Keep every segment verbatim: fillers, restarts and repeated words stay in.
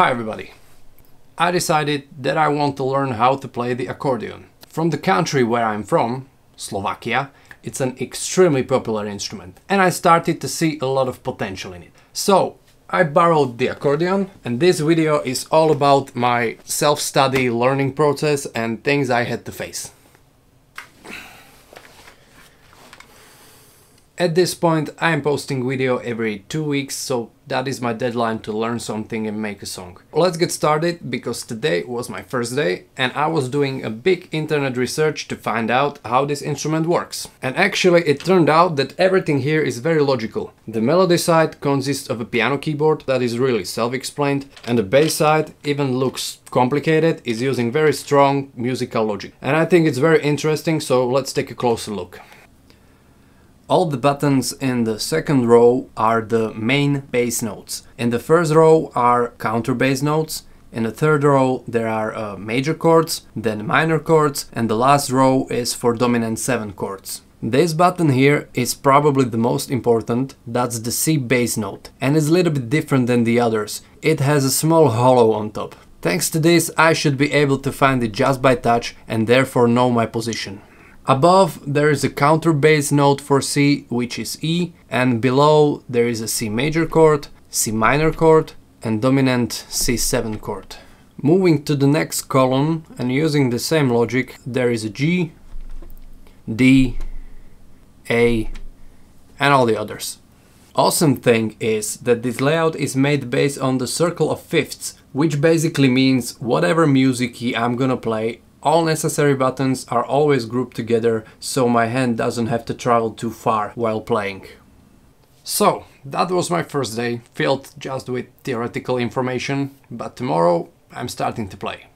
Hi everybody! I decided that I want to learn how to play the accordion. From the country where I'm from, Slovakia, it's an extremely popular instrument and I started to see a lot of potential in it. So I borrowed the accordion and this video is all about my self-study learning process and things I had to face. At this point I am posting video every two weeks, so that is my deadline to learn something and make a song. Let's get started, because today was my first day and I was doing a big internet research to find out how this instrument works. And actually it turned out that everything here is very logical. The melody side consists of a piano keyboard that is really self-explained, and the bass side, even looks complicated, is using very strong musical logic. And I think it's very interesting, so let's take a closer look. All the buttons in the second row are the main bass notes. In the first row are counter bass notes. In the third row there are uh, major chords, then minor chords, and the last row is for dominant seven chords. This button here is probably the most important, that's the C bass note, and is a little bit different than the others. It has a small hollow on top. Thanks to this I should be able to find it just by touch and therefore know my position. Above there is a counter bass note for C, which is E, and below there is a C major chord, C minor chord, and dominant C seven chord. Moving to the next column and using the same logic, there is a G, D, A, and all the others. Awesome thing is that this layout is made based on the circle of fifths, which basically means whatever music key I'm gonna play, all necessary buttons are always grouped together, so my hand doesn't have to travel too far while playing. So, that was my first day, filled just with theoretical information, but tomorrow I'm starting to play.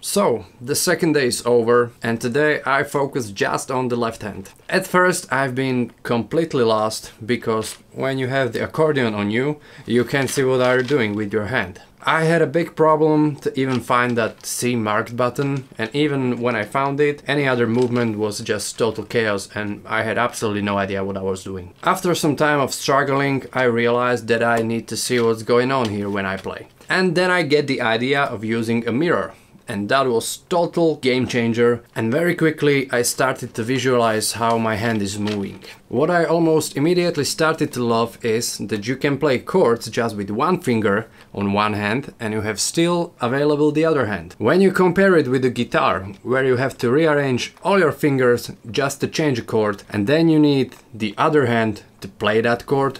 So, the second day is over and today I focus just on the left hand. At first I've been completely lost, because when you have the accordion on you, you can't see what you're doing with your hand. I had a big problem to even find that C marked button, and even when I found it, any other movement was just total chaos and I had absolutely no idea what I was doing. After some time of struggling, I realized that I need to see what's going on here when I play. And then I get the idea of using a mirror, and that was total game changer, and very quickly I started to visualize how my hand is moving. What I almost immediately started to love is that you can play chords just with one finger on one hand and you have still available the other hand. When you compare it with the guitar, where you have to rearrange all your fingers just to change a chord, and then you need the other hand to play that chord.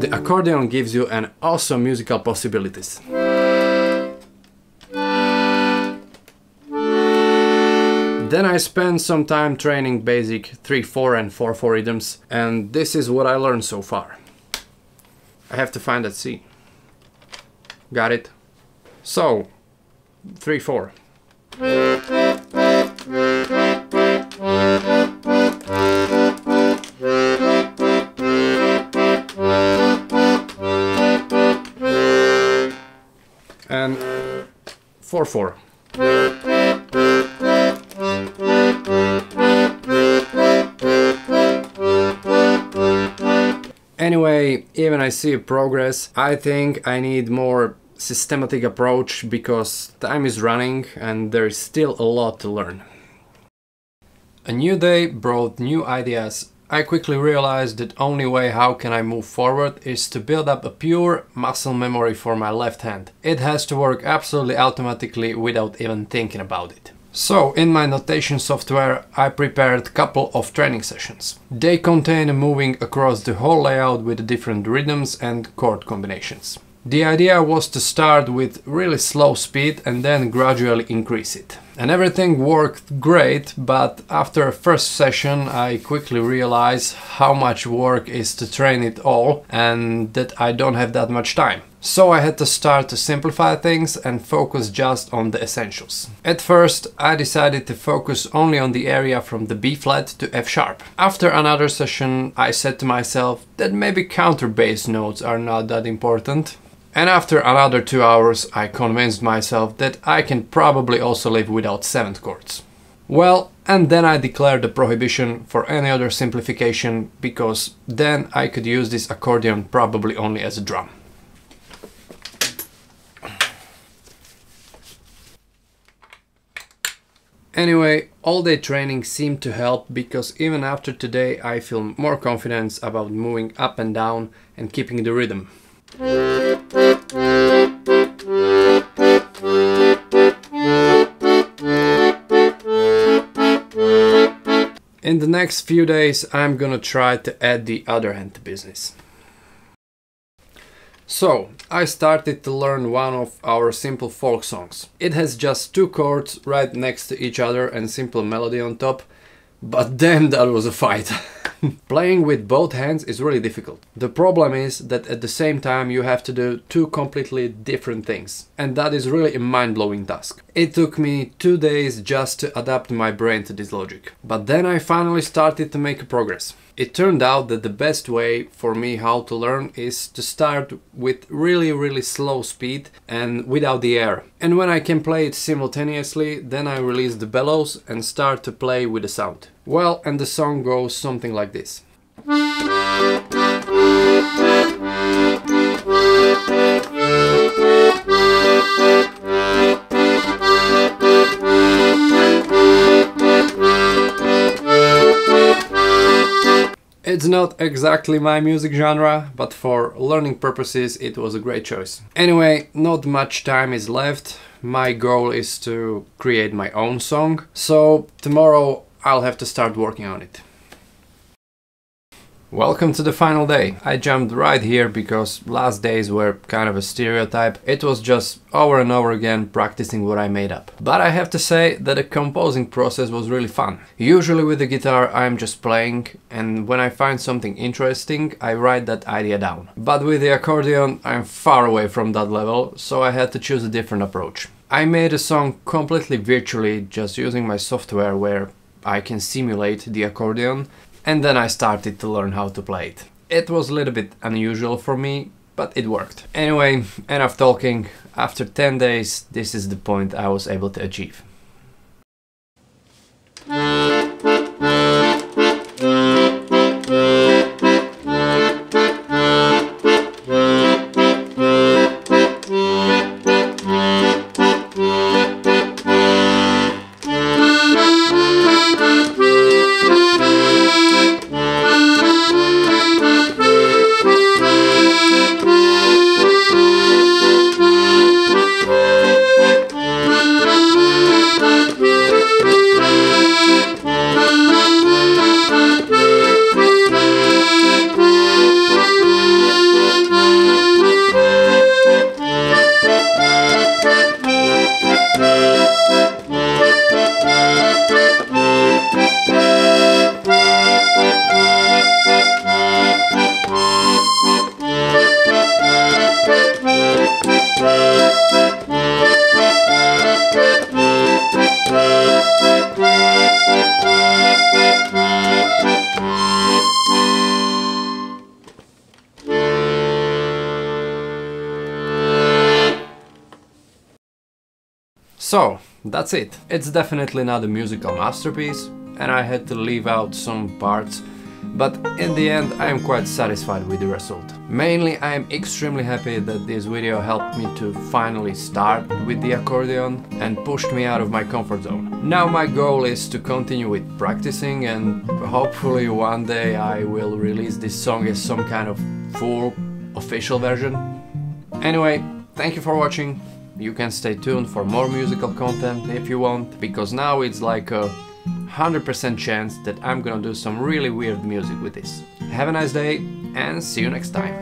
The accordion gives you an awesome musical possibilities. Then I spent some time training basic three four and four four rhythms, and this is what I learned so far. I have to find that C. Got it. So, three four. And four four. Anyway, even I see progress. I think I need more systematic approach, because time is running and there is still a lot to learn. A new day brought new ideas. I quickly realized that only way how can I move forward is to build up a pure muscle memory for my left hand. It has to work absolutely automatically without even thinking about it. So, in my notation software, I prepared a couple of training sessions. They contain a moving across the whole layout with different rhythms and chord combinations. The idea was to start with really slow speed and then gradually increase it. And everything worked great, but after a first session I quickly realized how much work is to train it all and that I don't have that much time. So I had to start to simplify things and focus just on the essentials. At first I decided to focus only on the area from the B flat to F sharp. After another session I said to myself that maybe counter bass notes are not that important. And after another two hours I convinced myself that I can probably also live without seventh chords. Well, and then I declare the prohibition for any other simplification, because then I could use this accordion probably only as a drum. Anyway, all-day training seemed to help, because even after today I feel more confidence about moving up and down and keeping the rhythm. In the next few days I'm gonna try to add the other hand to business. So, I started to learn one of our simple folk songs. It has just two chords right next to each other and simple melody on top, but damn, that was a fight. Playing with both hands is really difficult. The problem is that at the same time you have to do two completely different things, and that is really a mind-blowing task. It took me two days just to adapt my brain to this logic, but then I finally started to make progress. It turned out that the best way for me how to learn is to start with really really slow speed and without the air. And when I can play it simultaneously, then I release the bellows and start to play with the sound. Well, and the song goes something like this. It's not exactly my music genre, but for learning purposes it was a great choice. Anyway, not much time is left. My goal is to create my own song, so tomorrow I'll have to start working on it. Welcome to the final day. I jumped right here because last days were kind of a stereotype. It was just over and over again practicing what I made up. But I have to say that the composing process was really fun. Usually with the guitar I'm just playing, and when I find something interesting I write that idea down. But with the accordion I'm far away from that level, so I had to choose a different approach. I made a song completely virtually, just using my software where I can simulate the accordion, and then I started to learn how to play it. It was a little bit unusual for me, but it worked. Anyway, enough talking. After ten days, this is the point I was able to achieve. So, that's it. It's definitely not a musical masterpiece, and I had to leave out some parts, but in the end I am quite satisfied with the result. Mainly I am extremely happy that this video helped me to finally start with the accordion and pushed me out of my comfort zone. Now my goal is to continue with practicing, and hopefully one day I will release this song as some kind of full official version. Anyway, thank you for watching. You can stay tuned for more musical content if you want, because now it's like a one hundred percent chance that I'm gonna do some really weird music with this. Have a nice day and see you next time!